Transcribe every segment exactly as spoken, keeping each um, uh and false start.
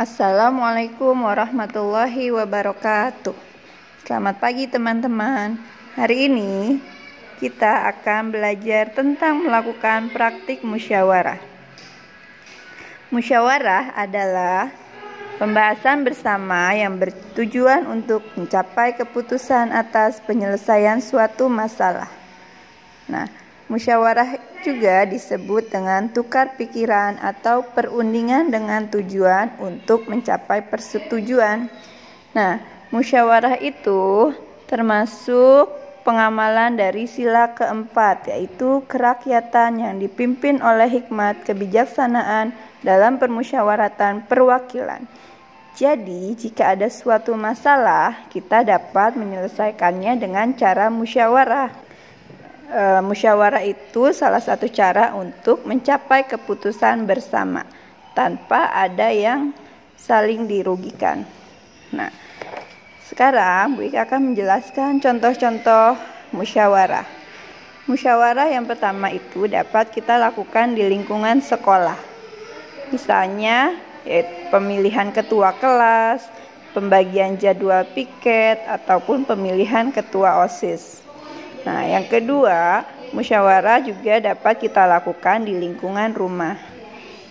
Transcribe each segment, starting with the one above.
Assalamualaikum warahmatullahi wabarakatuh. Selamat pagi teman-teman. Hari ini kita akan belajar tentang melakukan praktik musyawarah. Musyawarah adalah pembahasan bersama yang bertujuan untuk mencapai keputusan atas penyelesaian suatu masalah. Nah, musyawarah juga disebut dengan tukar pikiran atau perundingan dengan tujuan untuk mencapai persetujuan. Nah, musyawarah itu termasuk pengamalan dari sila keempat, yaitu kerakyatan yang dipimpin oleh hikmat kebijaksanaan dalam permusyawaratan perwakilan. Jadi, jika ada suatu masalah, kita dapat menyelesaikannya dengan cara musyawarah. E, musyawarah itu salah satu cara untuk mencapai keputusan bersama tanpa ada yang saling dirugikan. Nah, sekarang Bu Ika akan menjelaskan contoh-contoh musyawarah. Musyawarah yang pertama itu dapat kita lakukan di lingkungan sekolah. Misalnya, pemilihan ketua kelas, pembagian jadwal piket, ataupun pemilihan ketua OSIS. Nah, yang kedua, musyawarah juga dapat kita lakukan di lingkungan rumah.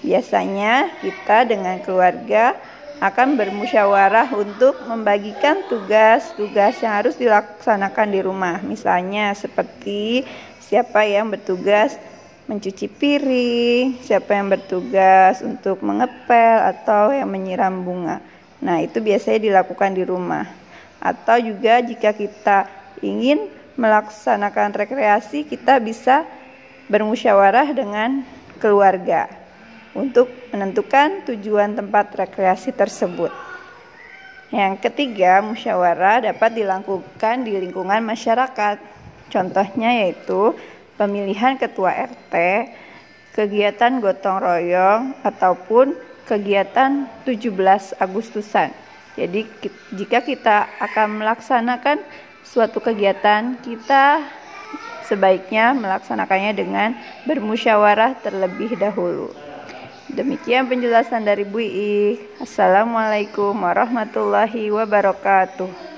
Biasanya kita dengan keluarga akan bermusyawarah untuk membagikan tugas-tugas yang harus dilaksanakan di rumah. Misalnya seperti siapa yang bertugas mencuci piring, siapa yang bertugas untuk mengepel atau yang menyiram bunga. Nah, itu biasanya dilakukan di rumah. Atau juga jika kita ingin melaksanakan rekreasi, kita bisa bermusyawarah dengan keluarga untuk menentukan tujuan tempat rekreasi tersebut. Yang ketiga, musyawarah dapat dilakukan di lingkungan masyarakat. Contohnya yaitu pemilihan ketua R T, kegiatan gotong royong, ataupun kegiatan tujuh belas Agustusan. Jadi jika kita akan melaksanakan suatu kegiatan, kita sebaiknya melaksanakannya dengan bermusyawarah terlebih dahulu. Demikian penjelasan dari Bu I. Assalamualaikum warahmatullahi wabarakatuh.